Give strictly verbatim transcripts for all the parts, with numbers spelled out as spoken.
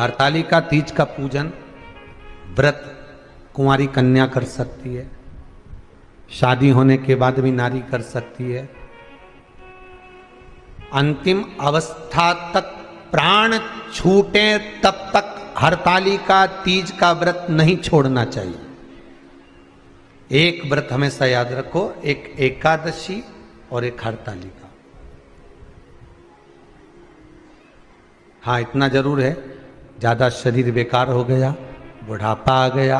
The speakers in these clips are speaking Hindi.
हरतालिका तीज का पूजन, व्रत कुंवारी कन्या कर सकती है, शादी होने के बाद भी नारी कर सकती है। अंतिम अवस्था तक प्राण छूटे तब तक हरतालिका तीज का व्रत नहीं छोड़ना चाहिए। एक व्रत हमेशा याद रखो, एक एकादशी और एक हरतालिका। हाँ, इतना जरूर है, ज्यादा शरीर बेकार हो गया, बुढ़ापा आ गया,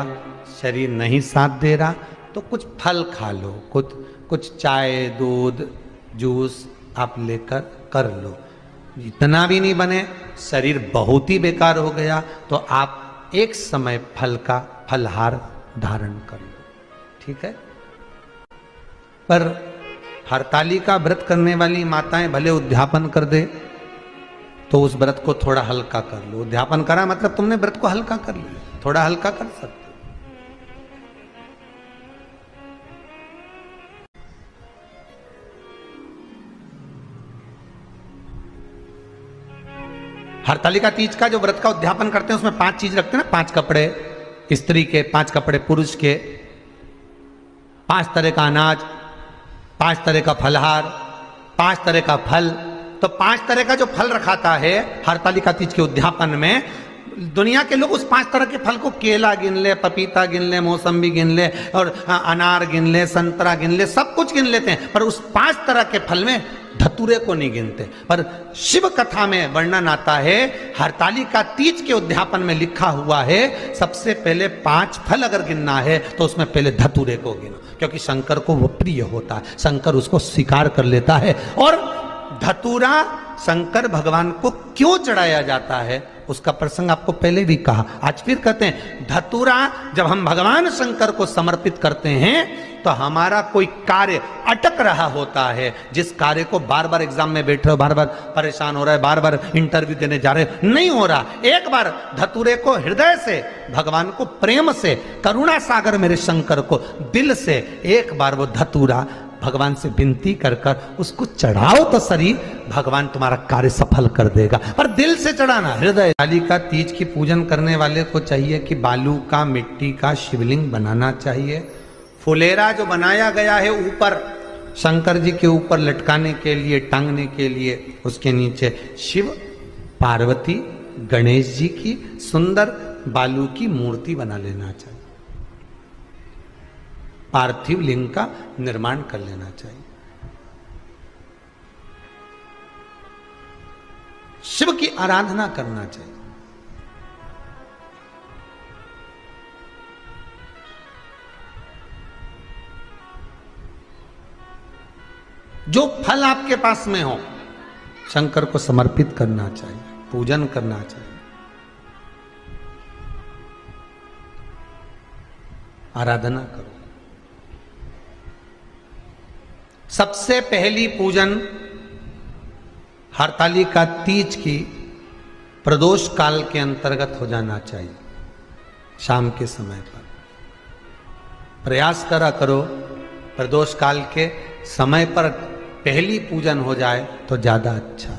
शरीर नहीं साथ दे रहा, तो कुछ फल खा लो, कुछ कुछ चाय दूध जूस आप लेकर कर लो। इतना भी नहीं बने, शरीर बहुत ही बेकार हो गया, तो आप एक समय फल का फलहार धारण कर लो, ठीक है। पर हरतालिका व्रत करने वाली माताएं भले उद्यापन कर दे, तो उस व्रत को थोड़ा हल्का कर लो। उद्यापन करा मतलब तुमने व्रत को हल्का कर लिया, थोड़ा हल्का कर सकते। हरतालिका तीज का जो व्रत का उद्यापन करते हैं उसमें पांच चीज रखते हैं ना, पांच कपड़े स्त्री के, पांच कपड़े पुरुष के, पांच तरह का अनाज, पांच तरह का फलहार, पांच तरह का फल। तो पांच तरह का जो फल रखाता है हरतालिका तीज के उद्यापन में, दुनिया के लोग उस पांच तरह के फल को केला गिन ले, पपीता गिन ले, मौसम्बी गिन ले, और अनार गिन ले, संतरा गिन ले, सब कुछ गिन लेते हैं, पर उस पांच तरह के फल में धतूरे को नहीं गिनते। पर शिव कथा में वर्णन आता है, हरतालिका तीज के उद्यापन में लिखा हुआ है, सबसे पहले पांच फल अगर गिनना है तो उसमें पहले धतूरे को गिनो, क्योंकि शंकर को वो प्रिय होता है, शंकर उसको स्वीकार कर लेता है। और धतूरा शंकर भगवान को क्यों चढ़ाया जाता है उसका प्रसंग आपको पहले भी कहा, आज फिर कहते हैं, धतूरा जब हम भगवान शंकर को समर्पित करते हैं तो हमारा कोई कार्य अटक रहा होता है, जिस कार्य को बार बार एग्जाम में बैठ रहे हो, बार बार परेशान हो रहा है, बार बार इंटरव्यू देने जा रहे हो, नहीं हो रहा। एक बार धतूरे को हृदय से, भगवान को प्रेम से, करुणा सागर मेरे शंकर को दिल से, एक बार वो धतूरा भगवान से विनती कर कर उसको चढ़ाओ तो शरीर, भगवान तुम्हारा कार्य सफल कर देगा। पर दिल से चढ़ाना हृदय। हरतालिका तीज की पूजन करने वाले को चाहिए कि बालू का, मिट्टी का शिवलिंग बनाना चाहिए। फुलेरा जो बनाया गया है ऊपर शंकर जी के ऊपर लटकाने के लिए, टांगने के लिए, उसके नीचे शिव, पार्वती, गणेश जी की सुंदर बालू की मूर्ति बना लेना चाहिए, पार्थिव लिंग का निर्माण कर लेना चाहिए। शिव की आराधना करना चाहिए। जो फल आपके पास में हो शंकर को समर्पित करना चाहिए, पूजन करना चाहिए, आराधना करो। सबसे पहली पूजन हरतालिका तीज की प्रदोष काल के अंतर्गत हो जाना चाहिए, शाम के समय पर। प्रयास करा करो प्रदोष काल के समय पर पहली पूजन हो जाए तो ज़्यादा अच्छा।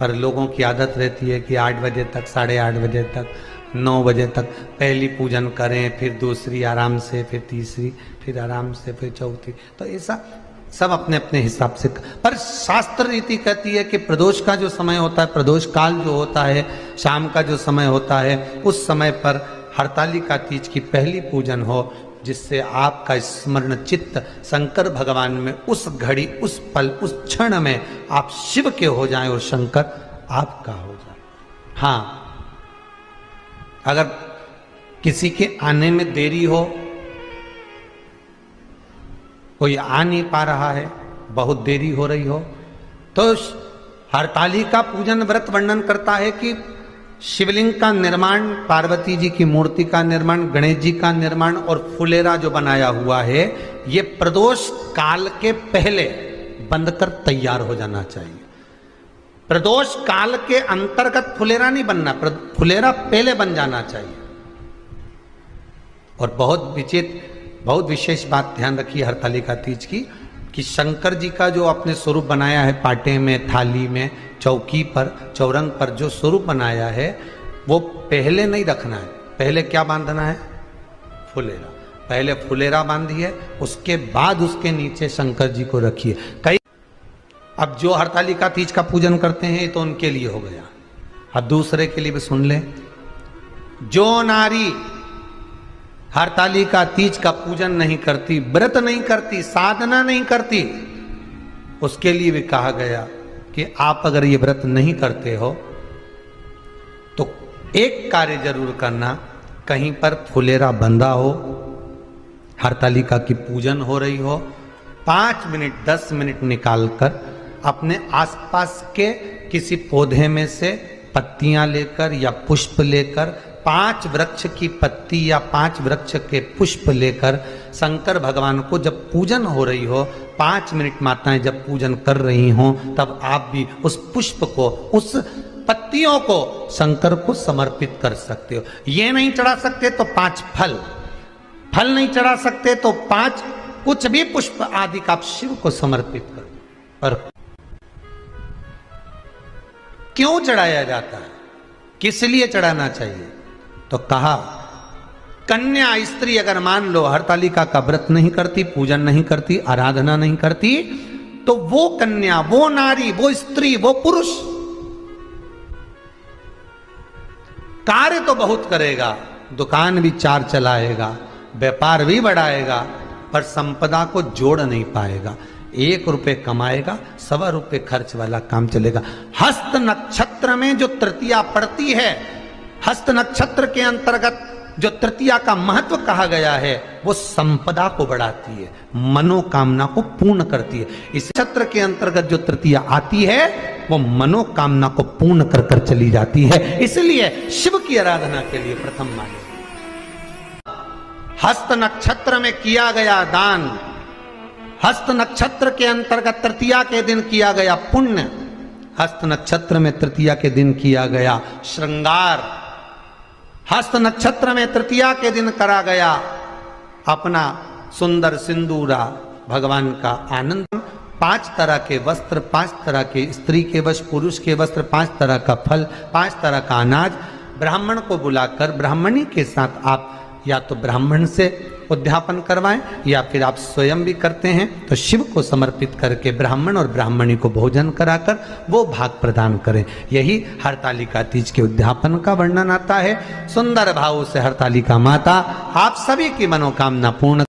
पर लोगों की आदत रहती है कि आठ बजे तक, साढ़े आठ बजे तक, नौ बजे तक पहली पूजन करें, फिर दूसरी आराम से, फिर तीसरी, फिर आराम से, फिर चौथी, तो ऐसा सब अपने अपने हिसाब से। पर शास्त्र रीति कहती है कि प्रदोष का जो समय होता है, प्रदोष काल जो होता है, शाम का जो समय होता है, उस समय पर हरतालिका तीज की पहली पूजन हो, जिससे आपका स्मरण चित्त शंकर भगवान में उस घड़ी, उस पल, उस क्षण में आप शिव के हो जाएं और शंकर आपका हो जाए। हाँ, अगर किसी के आने में देरी हो, कोई आ नहीं पा रहा है, बहुत देरी हो रही हो, तो हरतालिका पूजन व्रत वर्णन करता है कि शिवलिंग का निर्माण, पार्वती जी की मूर्ति का निर्माण, गणेश जी का निर्माण और फुलेरा जो बनाया हुआ है, ये प्रदोष काल के पहले बंद कर तैयार हो जाना चाहिए। प्रदोष काल के अंतर्गत फुलेरा नहीं बनना, फुलेरा पहले बन जाना चाहिए। और बहुत विचित्र, बहुत विशेष बात ध्यान रखिए हरतालिका तीज की, कि शंकर जी का जो आपने स्वरूप बनाया है, पाटे में, थाली में, चौकी पर, चौरंग पर जो स्वरूप बनाया है, वो पहले नहीं रखना है, पहले क्या बांधना है? फुलेरा। पहले फुलेरा बांधिए, उसके बाद उसके नीचे शंकर जी को रखिए। कई अब जो हरतालिका तीज का पूजन करते हैं तो उनके लिए हो गया, अब दूसरे के लिए भी सुन ले। जो नारी हरतालिका तीज का पूजन नहीं करती, व्रत नहीं करती, साधना नहीं करती, उसके लिए भी कहा गया कि आप अगर ये व्रत नहीं करते हो तो एक कार्य जरूर करना, कहीं पर फुलेरा बंधा हो, हरतालिका की पूजन हो रही हो, पाँच मिनट दस मिनट निकालकर अपने आसपास के किसी पौधे में से पत्तियां लेकर या पुष्प लेकर, पांच वृक्ष की पत्ती या पांच वृक्ष के पुष्प लेकर शंकर भगवान को जब पूजन हो रही हो, पांच मिनट माताएं जब पूजन कर रही हों, तब आप भी उस पुष्प को, उस पत्तियों को शंकर को समर्पित कर सकते हो। ये नहीं चढ़ा सकते तो पांच फल, फल नहीं चढ़ा सकते तो पांच कुछ भी पुष्प आदि का आप शिव को समर्पित कर। और क्यों चढ़ाया जाता है, किस लिए चढ़ाना चाहिए? तो कहा कन्या स्त्री अगर मान लो हरतालिका का व्रत नहीं करती, पूजन नहीं करती, आराधना नहीं करती, तो वो कन्या, वो नारी, वो स्त्री, वो पुरुष कार्य तो बहुत करेगा, दुकान भी चार चलाएगा, व्यापार भी बढ़ाएगा, पर संपदा को जोड़ नहीं पाएगा। एक रुपए कमाएगा, सवा रुपए खर्च वाला काम चलेगा। हस्त नक्षत्र में जो तृतीया पड़ती है, हस्त नक्षत्र के अंतर्गत जो तृतीया का महत्व कहा गया है, वो संपदा को बढ़ाती है, मनोकामना को पूर्ण करती है। इस नक्षत्र के अंतर्गत जो तृतीया आती है वो मनोकामना को पूर्ण कर कर चली जाती है, इसलिए शिव की आराधना के लिए प्रथम माने। हस्त नक्षत्र में किया गया दान, हस्त नक्षत्र के अंतर्गत तृतीया के दिन किया गया पुण्य, हस्त नक्षत्र में तृतीया के दिन किया गया श्रृंगार, हस्त नक्षत्र में तृतीया के दिन करा गया अपना सुंदर सिंदूरा, भगवान का आनंद, पांच तरह के वस्त्र, पांच तरह के स्त्री के वस्त्र, पुरुष के वस्त्र, पांच तरह का फल, पांच तरह का अनाज। ब्राह्मण को बुलाकर ब्राह्मणी के साथ आप या तो ब्राह्मण से उद्यापन करवाएं या फिर आप स्वयं भी करते हैं तो शिव को समर्पित करके ब्राह्मण और ब्राह्मणी को भोजन कराकर वो भाग प्रदान करें। यही हरतालिका तीज के उद्यापन का वर्णन आता है। सुंदर भाव से हरतालिका माता आप सभी की मनोकामना पूर्ण